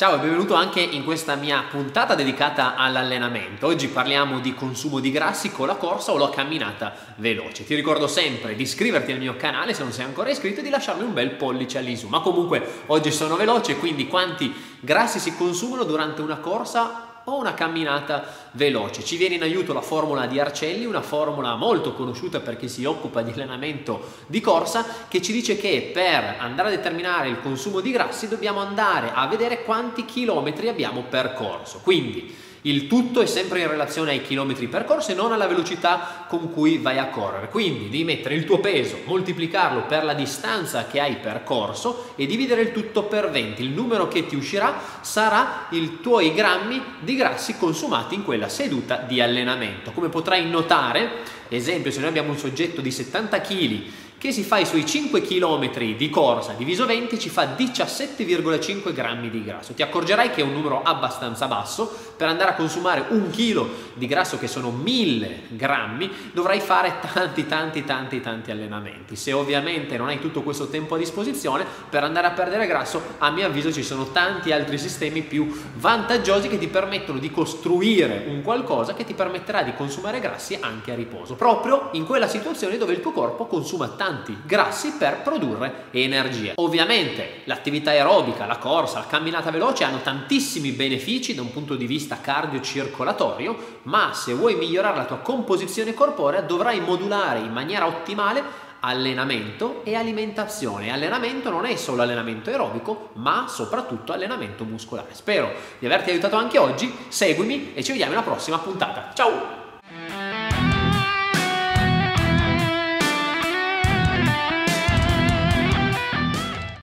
Ciao e benvenuto anche in questa mia puntata dedicata all'allenamento. Oggi parliamo di consumo di grassi con la corsa o la camminata veloce. Ti ricordo sempre di iscriverti al mio canale se non sei ancora iscritto e di lasciarmi un bel pollice all'insù. Ma comunque oggi sono veloce, quindi quanti grassi si consumano durante una corsa o una camminata veloce. Ci viene in aiuto la formula di Arcelli, una formula molto conosciuta per chi si occupa di allenamento di corsa, che ci dice che per andare a determinare il consumo di grassi dobbiamo andare a vedere quanti chilometri abbiamo percorso. Quindi il tutto è sempre in relazione ai chilometri percorsi e non alla velocità con cui vai a correre. Quindi devi mettere il tuo peso, moltiplicarlo per la distanza che hai percorso e dividere il tutto per 20. Il numero che ti uscirà sarà i tuoi grammi di grassi consumati in quella seduta di allenamento. Come potrai notare, ad esempio, se noi abbiamo un soggetto di 70 kg che si fa i suoi 5 km di corsa diviso 20 ci fa 17,5 grammi di grasso. Ti accorgerai che è un numero abbastanza basso. Per andare a consumare un chilo di grasso, che sono 1000 grammi, dovrai fare tanti allenamenti. Se ovviamente non hai tutto questo tempo a disposizione, per andare a perdere grasso, a mio avviso ci sono tanti altri sistemi più vantaggiosi che ti permettono di costruire un qualcosa che ti permetterà di consumare grassi anche a riposo, proprio in quella situazione dove il tuo corpo consuma tanti grassi per produrre energia. Ovviamente l'attività aerobica, la corsa, la camminata veloce hanno tantissimi benefici da un punto di vista cardiocircolatorio, ma se vuoi migliorare la tua composizione corporea dovrai modulare in maniera ottimale allenamento e alimentazione. Allenamento non è solo allenamento aerobico, ma soprattutto allenamento muscolare. Spero di averti aiutato anche oggi, seguimi e ci vediamo nella prossima puntata. Ciao!